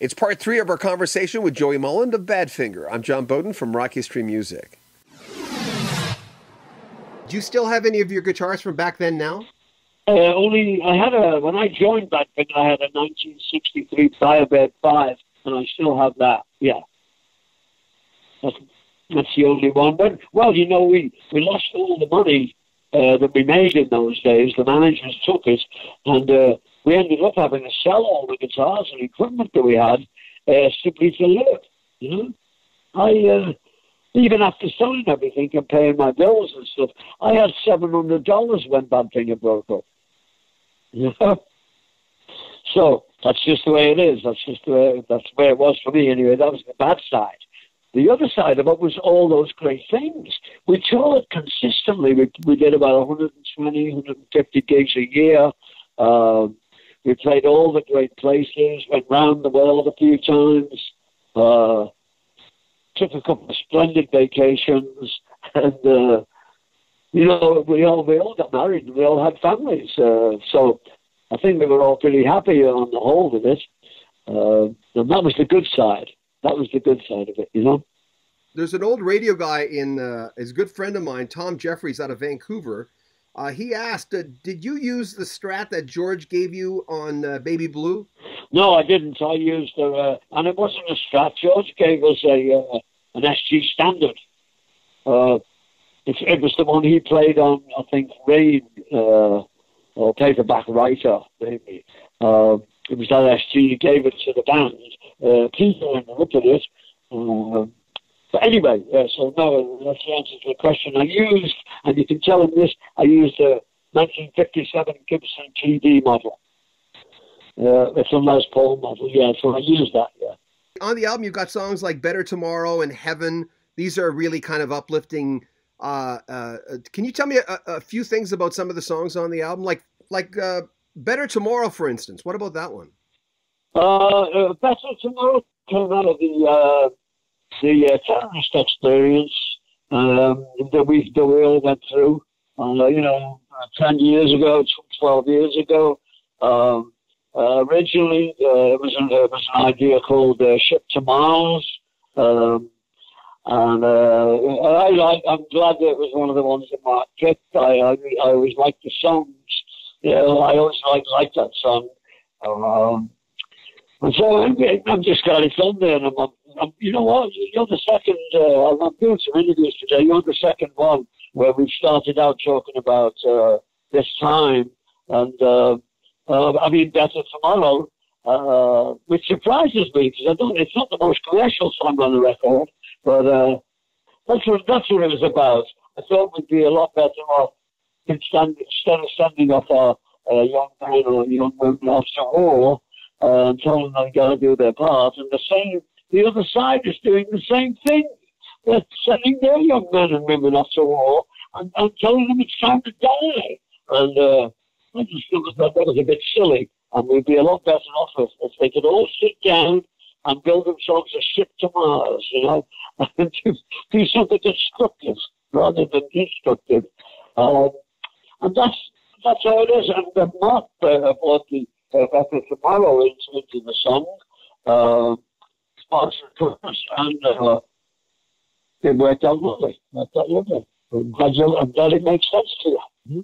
It's part three of our conversation with Joey Molland of Badfinger. I'm John Bowden from Rock History Music. Do you still have any of your guitars from back then now? When I joined Badfinger, I had a 1963 Firebird 5, and I still have that, yeah. That's the only one. But, well, you know, we lost all the money that we made in those days. The managers took us, and we ended up having to sell all the guitars and equipment that we had simply to live, you know? Even after selling everything and paying my bills and stuff, I had $700 when Badfinger broke up. You know? So that's just the way it is. That's the way it was for me anyway. That was the bad side. The other side of it was all those great things. We toured consistently. We did about 120, 150 gigs a year. We played all the great places, went round the world a few times, took a couple of splendid vacations, and, you know, we all got married and we all had families. So I think we were all pretty happy on the whole with it. And that was the good side. That was the good side of it, you know? There's an old radio guy his good friend of mine, Tom Jeffries, out of Vancouver. He asked, did you use the Strat that George gave you on Baby Blue? No, I didn't. I used and it wasn't a Strat. George gave us an SG Standard. It was the one he played on, I think, Rain, or Paperback Writer, maybe. It was that SG. He gave it to the band. Peter and looked at it. But anyway, so no, that's the answer to the question. I used, and you can tell him this, I used a 1957 Gibson TD model. It's a Les Paul model, yeah, so I used that, yeah. On the album, you've got songs like Better Tomorrow and Heaven. These are really kind of uplifting. Can you tell me a few things about some of the songs on the album? Like Better Tomorrow, for instance. What about that one? Better Tomorrow came out of the terrorist experience that we all went through, 10 years ago, 12 years ago. Originally, it was an idea called Ship to Mars. I'm glad that it was one of the ones that Mark picked. I always liked the songs. I always liked that song. And so I'm just glad it's on there. And I'm, you know what? You're the second. I'm doing some interviews today. You're the second one where we've started out talking about this time, and I mean Better Tomorrow, which surprises me because I don't. It's not the most commercial song on the record, but that's what it was about. I thought we'd be a lot better off instead of sending off our young men or young women off to war. And telling them they've got to do their part, and the other side is doing the same thing. They're sending their young men and women off to war, and telling them it's time to die. And I just thought that was a bit silly, and we'd be a lot better off if they could all sit down and build themselves a ship to Mars, you know, and do something constructive rather than destructive. And that's how it is. And Mark bought the Better Tomorrow into the song, and it worked out lovely. I'm glad it makes sense to you. Mm-hmm.